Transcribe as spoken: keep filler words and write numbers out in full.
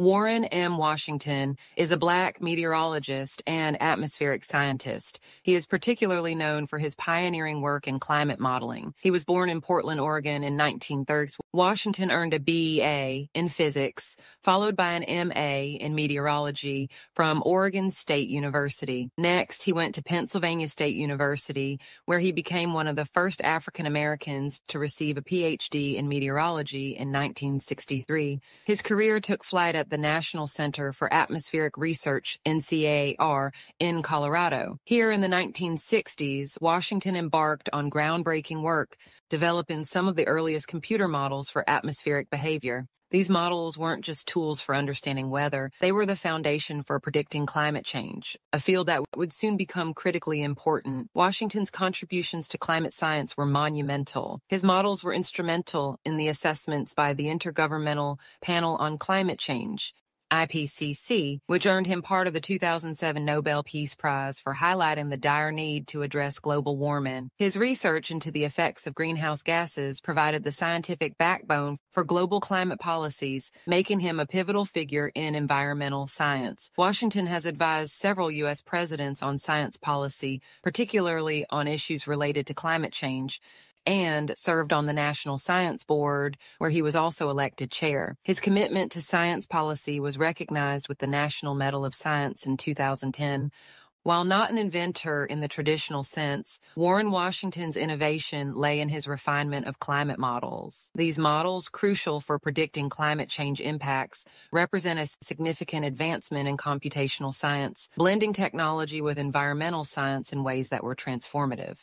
Warren M. Washington is a Black meteorologist and atmospheric scientist. He is particularly known for his pioneering work in climate modeling. He was born in Portland, Oregon in nineteen thirty. Washington earned a B A in physics, followed by an M A in meteorology from Oregon State University. Next, he went to Pennsylvania State University, where he became one of the first African Americans to receive a P H D in meteorology in nineteen sixty-three. His career took flight at the National Center for Atmospheric Research, N C A R, in Colorado. Here in the nineteen sixties, Washington embarked on groundbreaking work, developing some of the earliest computer models for atmospheric behavior. These models weren't just tools for understanding weather, they were the foundation for predicting climate change, a field that would soon become critically important. Washington's contributions to climate science were monumental. His models were instrumental in the assessments by the Intergovernmental Panel on Climate Change, I P C C, which earned him part of the two thousand seven Nobel Peace Prize for highlighting the dire need to address global warming. His research into the effects of greenhouse gases provided the scientific backbone for global climate policies, making him a pivotal figure in environmental science. Washington has advised several U S presidents on science policy, particularly on issues related to climate change, and served on the National Science Board, where he was also elected chair. His commitment to science policy was recognized with the National Medal of Science in two thousand ten. While not an inventor in the traditional sense, Warren Washington's innovation lay in his refinement of climate models. These models, crucial for predicting climate change impacts, represent a significant advancement in computational science, blending technology with environmental science in ways that were transformative.